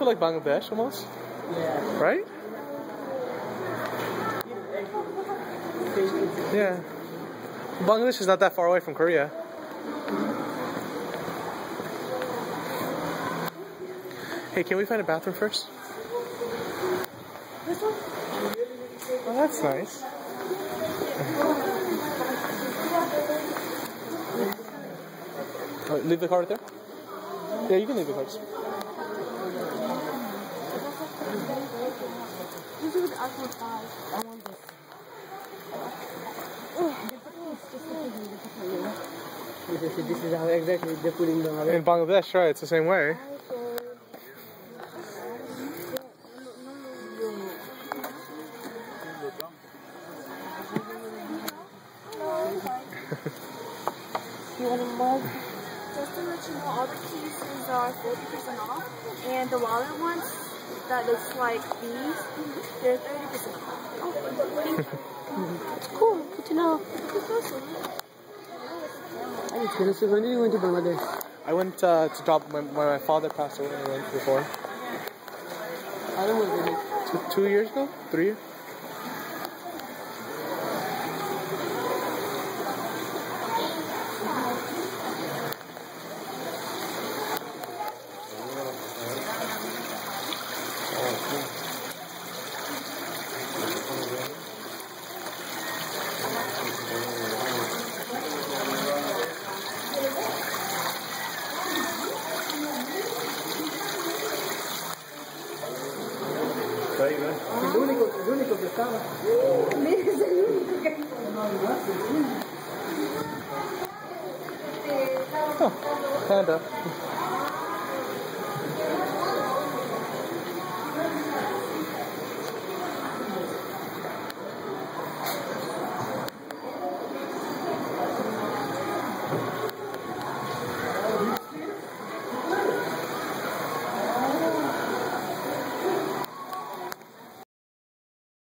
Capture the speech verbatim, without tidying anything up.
of feel like Bangladesh almost? Yeah. Right? Yeah. Bangladesh is not that far away from Korea. Hey, can we find a bathroom first? This one? Oh, that's nice. Right, leave the car right there? Yeah, you can leave the cars. This is how exactly they're putting them away. In Bangladesh, right? It's the same way. You want a mug? Just to let you know, all the cases are forty percent off, and the wallet ones that looks like these, they're thirty percent off. Cool, good to know. So when did you go to Bangladesh? I went uh, to drop my, when my father passed away. I went before. How long was it? Two, two years ago? Three years? Es el único, el único que estaba. Mira, es el único que estaba. Oh, stand up.